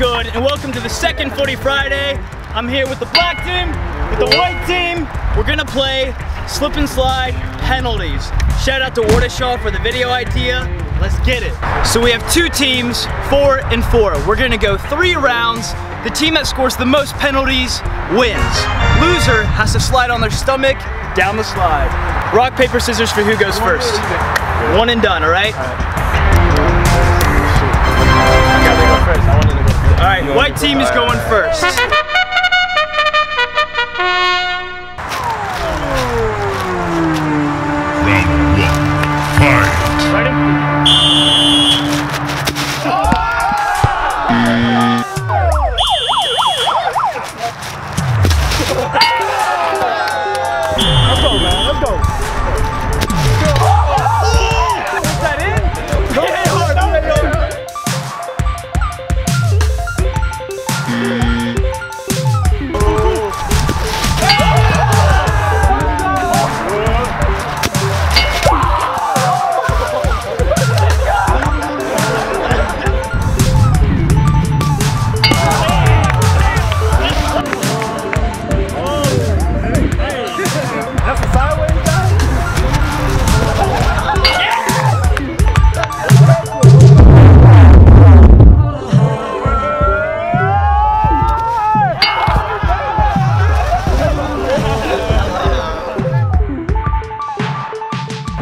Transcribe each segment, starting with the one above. good, and welcome to the second Footy Friday. I'm here with the black team, with the white team. We're gonna play slip and slide penalties. Shout out to Wroetoshaw for the video idea. Let's get it. So we have two teams, 4 and 4. We're gonna go 3 rounds. The team that scores the most penalties wins. Loser has to slide on their stomach down the slide. Rock, paper, scissors for who goes first. One and done, all right? All right, white team is going first.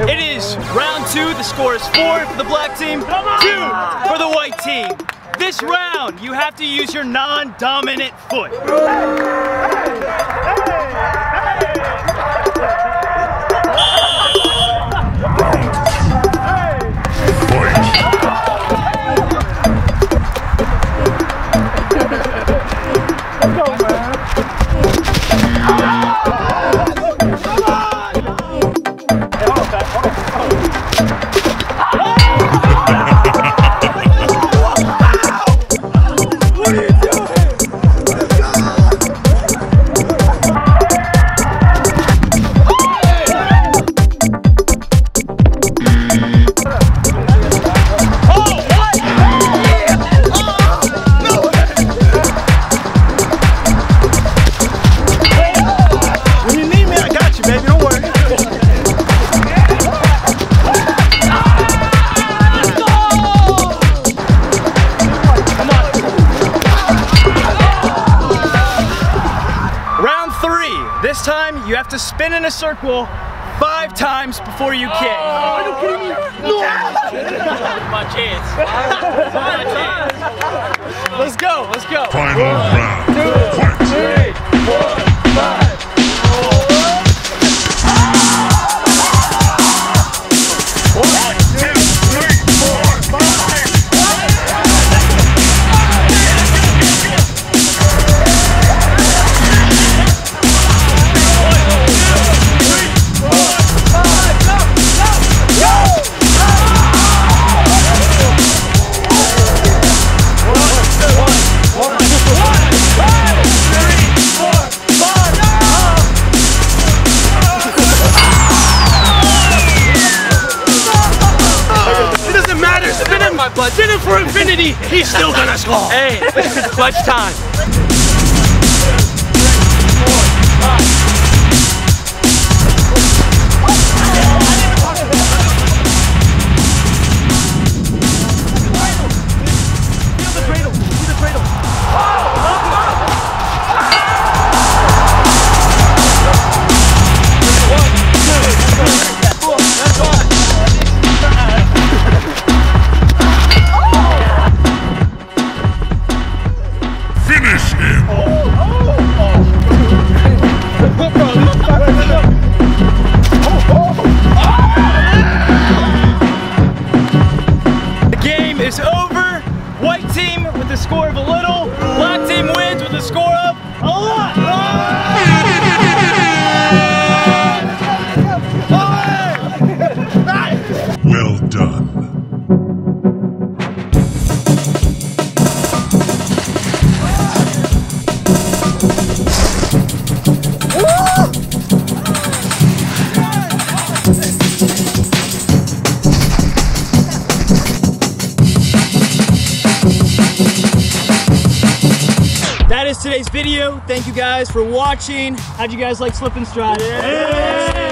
It is round 2, the score is 4 for the black team, 2 for the white team. This round, you have to use your non-dominant foot. This time, you have to spin in a circle 5 times before you kick. Are you kidding me? No! My chance. Let's go, let's go. Final round. 2, 3, 4, 5. But in it for infinity, he's still gonna score. Hey, this is clutch time. 2, 3, 4, 5. Score of a little, black team wins with a score of a lot. Well done. today's video. Thank you guys for watching. How'd you guys like Slip and Stride? Yeah.